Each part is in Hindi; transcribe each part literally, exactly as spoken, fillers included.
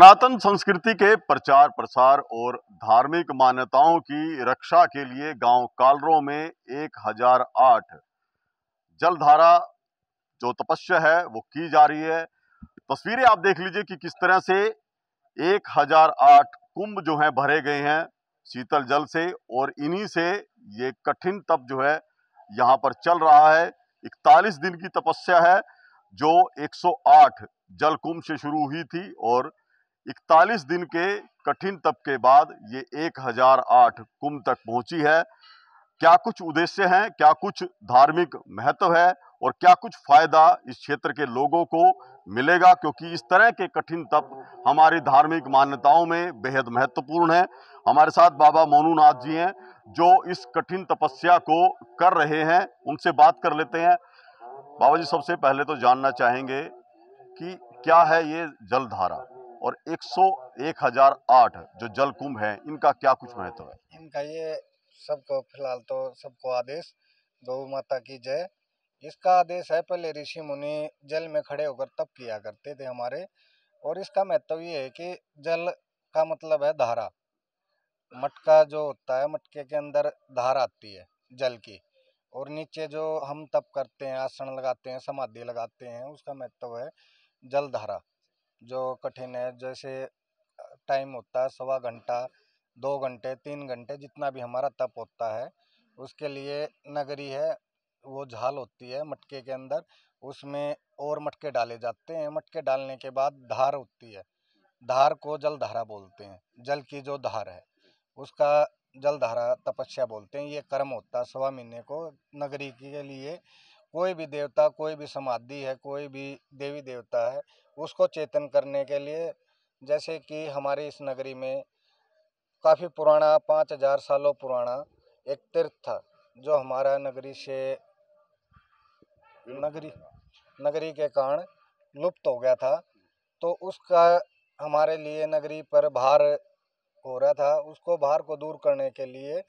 सनातन संस्कृति के प्रचार प्रसार और धार्मिक मान्यताओं की रक्षा के लिए गांव कालरों में एक हजार आठ जलधारा जो तपस्या है वो की जा रही है। तस्वीरें आप देख लीजिए कि किस तरह से एक हजार आठ कुंभ जो हैं भरे गए हैं शीतल जल से, और इन्हीं से ये कठिन तप जो है यहाँ पर चल रहा है। इकतालीस दिन की तपस्या है जो एक सौ आठ जल कुंभ से शुरू हुई थी, और इकतालीस दिन के कठिन तप के बाद ये एक हजार आठ कुंभ तक पहुंची है। क्या कुछ उद्देश्य हैं, क्या कुछ धार्मिक महत्व है और क्या कुछ फायदा इस क्षेत्र के लोगों को मिलेगा, क्योंकि इस तरह के कठिन तप हमारी धार्मिक मान्यताओं में बेहद महत्वपूर्ण है। हमारे साथ बाबा मोनू नाथ जी हैं जो इस कठिन तपस्या को कर रहे हैं, उनसे बात कर लेते हैं। बाबा जी, सबसे पहले तो जानना चाहेंगे कि क्या है ये जलधारा और एक हजार आठ जो जल कुंभ है, इनका क्या कुछ महत्व है? इनका ये सबको फिलहाल तो सबको आदेश गौ माता की जय, इसका आदेश है। पहले ऋषि मुनि जल में खड़े होकर तप किया करते थे हमारे, और इसका महत्व ये है कि जल का मतलब है धारा। मटका जो होता है, मटके के अंदर धारा आती है जल की, और नीचे जो हम तप करते हैं, आसन लगाते हैं, समाधि लगाते हैं, उसका महत्व है जलधारा जो कठिन है। जैसे टाइम होता है सवा घंटा, दो घंटे, तीन घंटे, जितना भी हमारा तप होता है उसके लिए नगरी है, वो झाल होती है मटके के अंदर, उसमें और मटके डाले जाते हैं। मटके डालने के बाद धार होती है, धार को जलधारा बोलते हैं। जल की जो धार है उसका जलधारा तपस्या बोलते हैं। ये कर्म होता है सवा महीने को नगरी के लिए। कोई भी देवता, कोई भी समाधि है, कोई भी देवी देवता है, उसको चेतन करने के लिए, जैसे कि हमारे इस नगरी में काफ़ी पुराना पाँच हजार सालों पुराना एक तीर्थ था जो हमारा नगरी से नगरी नगरी के कारण लुप्त हो गया था। तो उसका हमारे लिए नगरी पर भार हो रहा था, उसको भार को दूर करने के लिए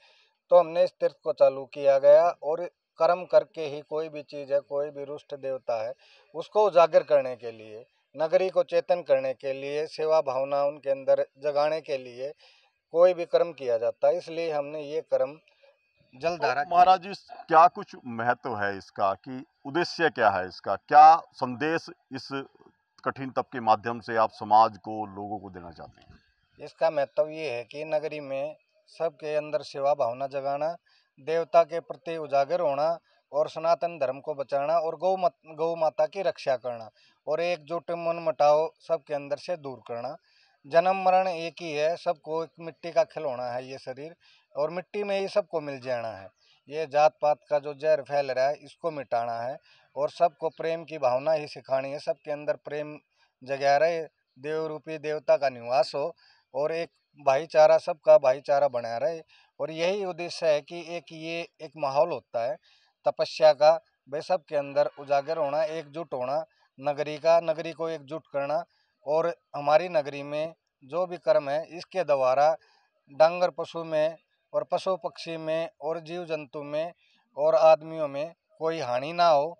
तो हमने इस तीर्थ को चालू किया गया। और कर्म करके ही कोई भी चीज़ है, कोई भी रुष्ट देवता है, उसको उजागर करने के लिए, नगरी को चेतन करने के लिए, सेवा भावना उनके अंदर जगाने के लिए कोई भी कर्म किया जाता है। इसलिए हमने ये कर्म जलधारा। महाराज जी, क्या कुछ महत्व है इसका, कि उद्देश्य क्या है इसका, क्या संदेश इस कठिन तप के माध्यम से आप समाज को, लोगों को देना चाहते हैं? इसका महत्व ये है कि नगरी में सबके अंदर सेवा भावना जगाना, देवता के प्रति उजागर होना, और सनातन धर्म को बचाना, और गौ मत, गौ माता की रक्षा करना, और एकजुट मन मटाव सबके अंदर से दूर करना। जन्म मरण एक ही है, सबको एक मिट्टी का खिलौना है ये शरीर, और मिट्टी में ही सबको मिल जाना है। ये जात पात का जो जहर फैल रहा है इसको मिटाना है, और सबको प्रेम की भावना ही सिखानी है। सबके अंदर प्रेम जगा रहे, देवरूपी देवता का निवास हो, और एक भाईचारा, सबका भाईचारा बना रहे। और यही उद्देश्य है कि एक ये एक माहौल होता है तपस्या का, वे सबके अंदर उजागर होना, एकजुट होना, नगरी का, नगरी को एकजुट करना। और हमारी नगरी में जो भी कर्म है इसके द्वारा डांगर पशु में, और पशु पक्षी में, और जीव जंतु में, और आदमियों में कोई हानि ना हो,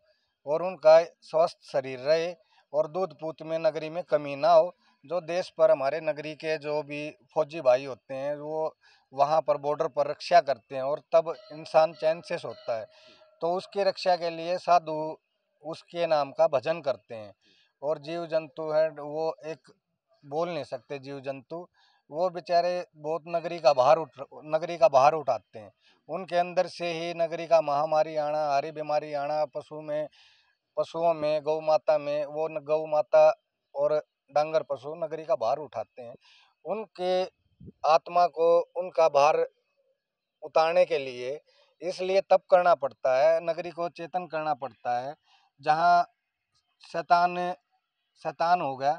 और उनका स्वस्थ शरीर रहे, और दूध पूत में नगरी में कमी ना हो। जो देश पर हमारे नगरी के जो भी फौजी भाई होते हैं वो वहाँ पर बॉर्डर पर रक्षा करते हैं, और तब इंसान चैन से सोता है, तो उसकी रक्षा के लिए साधु उसके नाम का भजन करते हैं। और जीव जंतु है वो एक बोल नहीं सकते, जीव जंतु वो बेचारे बहुत नगरी का भार उठ नगरी का भार उठाते हैं। उनके अंदर से ही नगरी का महामारी आना, हरी बीमारी आना, पशु में पशुओं में, गौ माता में, वो गौ माता और डांगर पशु नगरी का भार उठाते हैं। उनके आत्मा को उनका भार उतारने के लिए इसलिए तप करना पड़ता है, नगरी को चेतन करना पड़ता है। जहाँ शैतान शैतान हो गया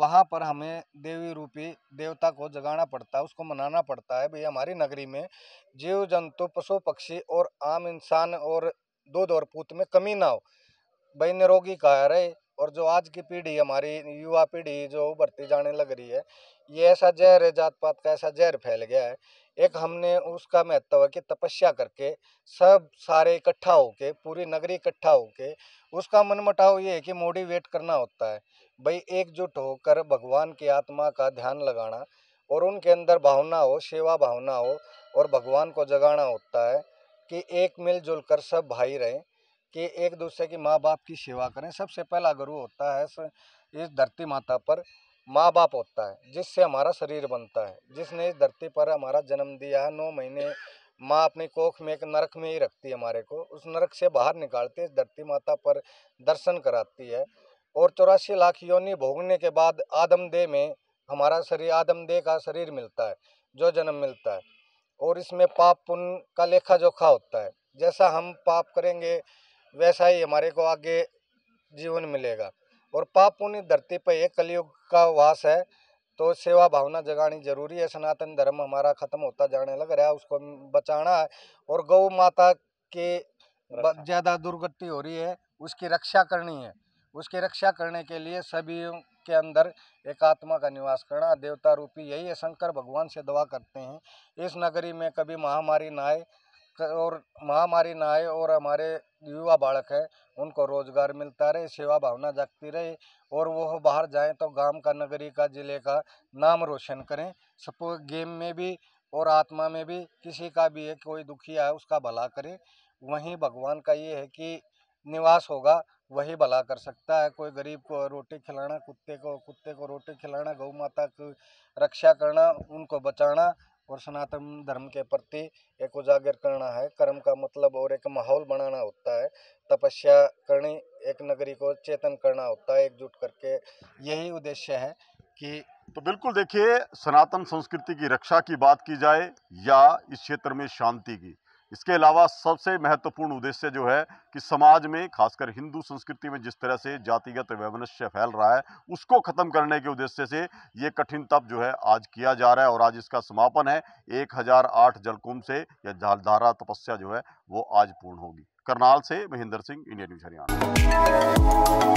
वहाँ पर हमें देवी रूपी देवता को जगाना पड़ता है, उसको मनाना पड़ता है। भई हमारी नगरी में जीव जंतु, पशु पक्षी, और आम इंसान, और दूध और पूत में कमी ना हो, भई निरोगी काया रहे, और जो आज की पीढ़ी हमारी युवा पीढ़ी जो उभरती जाने लग रही है, ये ऐसा जहर है, जात पात का ऐसा जहर फैल गया है। एक हमने उसका महत्व है कि तपस्या करके सब सारे इकट्ठा होके, पूरी नगरी इकट्ठा होके, उसका मनमुटाव ये है कि मोटिवेट करना होता है भाई, एकजुट होकर भगवान की आत्मा का ध्यान लगाना और उनके अंदर भावना हो, सेवा भावना हो और भगवान को जगाना होता है कि एक मिलजुल कर सब भाई रहें, कि एक दूसरे की माँ बाप की सेवा करें। सबसे पहला गुरु होता है इस धरती माता पर माँ बाप होता है, जिससे हमारा शरीर बनता है, जिसने इस धरती पर हमारा जन्म दिया है। नौ महीने माँ अपनी कोख में एक नरक में ही रखती है हमारे को, उस नरक से बाहर निकालती है, इस धरती माता पर दर्शन कराती है। और चौरासी लाख योनि भोगने के बाद आदमदेह में हमारा शरीर, आदमदेह का शरीर मिलता है, जो जन्म मिलता है। और इसमें पाप पुण्य का लेखा जोखा होता है, जैसा हम पाप करेंगे वैसा ही हमारे को आगे जीवन मिलेगा। और पाप पुण्य धरती पर एक कलयुग का वास है, तो सेवा भावना जगानी जरूरी है। सनातन धर्म हमारा ख़त्म होता जाने लग रहा है, उसको बचाना है। और गौ माता की ज़्यादा दुर्गति हो रही है, उसकी रक्षा करनी है। उसकी रक्षा करने के लिए सभी के अंदर एक आत्मा का निवास करना, देवता रूपी यही है। शंकर भगवान से दुआ करते हैं इस नगरी में कभी महामारी ना आए, और महामारी ना आए और हमारे युवा बालक है उनको रोजगार मिलता रहे, सेवा भावना जागती रहे और वो बाहर जाएं तो गांव का, नगरी का, ज़िले का नाम रोशन करें। सपोज गेम में भी और आत्मा में भी, किसी का भी है, कोई दुखिया है उसका भला करें। वहीं भगवान का ये है कि निवास होगा, वही भला कर सकता है। कोई गरीब को रोटी खिलाना, कुत्ते को कुत्ते को रोटी खिलाना, गौ माता की रक्षा करना, उनको बचाना और सनातन धर्म के प्रति एक उजागर करना है। कर्म का मतलब और एक माहौल बनाना होता है, तपस्या करनी, एक नगरी को चेतन करना होता है एकजुट करके, यही उद्देश्य है। कि तो बिल्कुल देखिए, सनातन संस्कृति की रक्षा की बात की जाए या इस क्षेत्र में शांति की, इसके अलावा सबसे महत्वपूर्ण उद्देश्य जो है कि समाज में खासकर हिंदू संस्कृति में जिस तरह से जातिगत वैमनस्य फैल रहा है, उसको खत्म करने के उद्देश्य से ये कठिन तप जो है आज किया जा रहा है। और आज इसका समापन है, एक हजार आठ जलकुंभ से यह जलधारा तपस्या जो है वो आज पूर्ण होगी। करनाल से महेंद्र सिंह, इंडिया न्यूज हरियाणा।